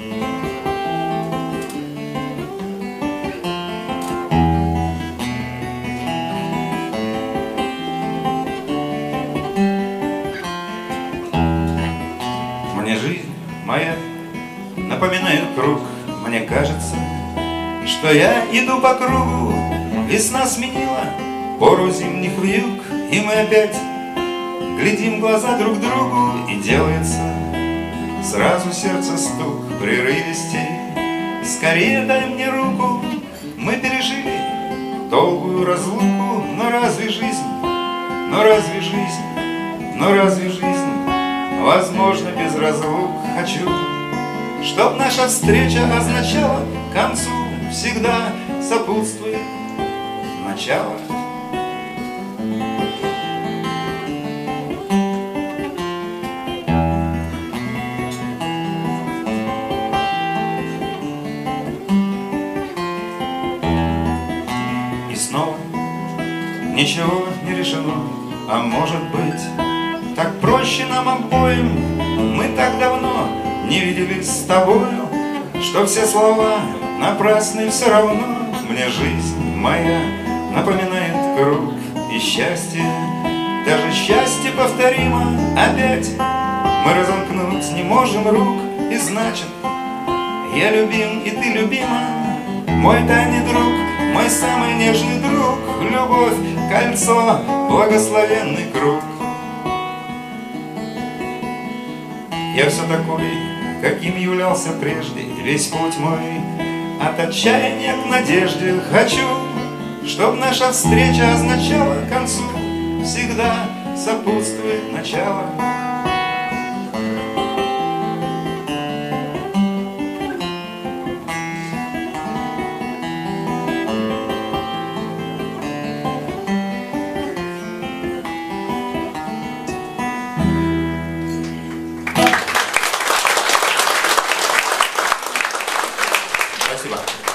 Мне жизнь моя напоминает круг, мне кажется, что я иду по кругу. Весна сменила пору зимних вьюг, и мы опять глядим в глаза друг другу, и делается сразу сердце стук прерывистей. Скорее дай мне руку, мы пережили долгую разлуку. Но разве жизнь, но разве жизнь, но разве жизнь возможно без разлук? Хочу, чтоб наша встреча означала концу всегда сопутствует начало. И снова ничего не решено, а может быть, так проще нам обоим. Мы так давно не виделись с тобою, что все слова напрасны все равно. Мне жизнь моя напоминает круг, и счастье, даже счастье повторимо опять. Мы разомкнуть не можем рук, и значит, я любим, и ты любима. Мой тайный друг, мой самый нежный друг, любовь, кольцо, благословенный круг. Я все такой, каким являлся прежде, весь путь мой от отчаяния к надежде. Хочу, чтоб наша встреча означала концу всегда сопутствует начало. Спасибо.